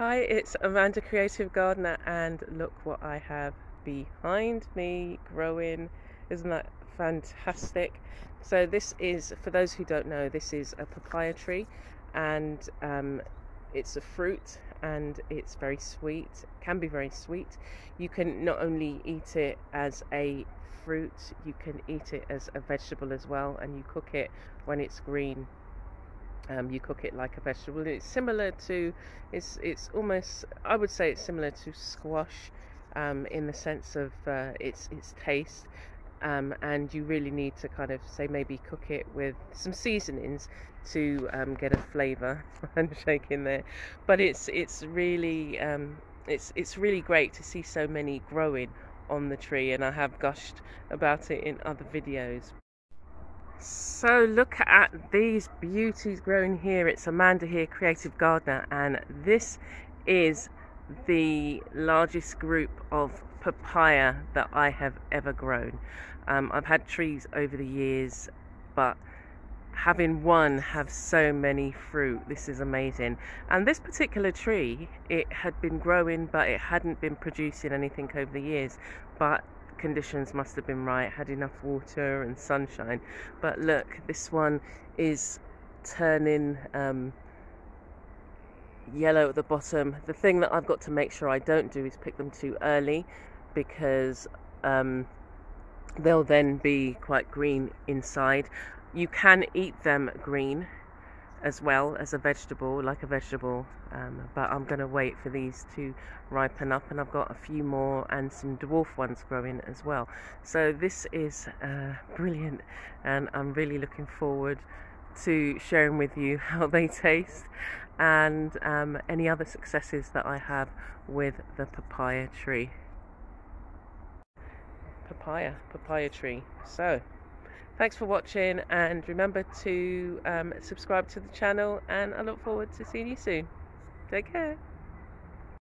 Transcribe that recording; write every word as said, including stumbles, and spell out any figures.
Hi, it's Amanda, Creative Gardener, and look what I have behind me growing. Isn't that fantastic? So this is, for those who don't know, this is a papaya tree, and um, it's a fruit and it's very sweet, can be very sweet. You can not only eat it as a fruit, you can eat it as a vegetable as well, and you cook it when it's green. Um, you cook it like a vegetable. It's similar to, it's it's almost, I would say it's similar to squash um, in the sense of uh, its its taste, um, and you really need to kind of say maybe cook it with some seasonings to um, get a flavour. I'm shaking there, but it's it's really um, it's it's really great to see so many growing on the tree, and I have gushed about it in other videos. So look at these beauties growing here. It's Amanda here, Creative Gardener, and this is the largest group of papaya that I have ever grown. Um, I've had trees over the years, but having one have so many fruit, this is amazing. And this particular tree, it had been growing, but it hadn't been producing anything over the years. But conditions must have been right, had enough water and sunshine. But look, this one is turning um, yellow at the bottom. The thing that I've got to make sure I don't do is pick them too early, because um, they'll then be quite green inside. You can eat them green as well as a vegetable, like a vegetable, um, but I'm going to wait for these to ripen up, and I've got a few more and some dwarf ones growing as well. So this is uh, brilliant, and I'm really looking forward to sharing with you how they taste and um, any other successes that I have with the papaya tree. Papaya, papaya tree. So thanks for watching, and remember to um, subscribe to the channel, and I look forward to seeing you soon. Take care.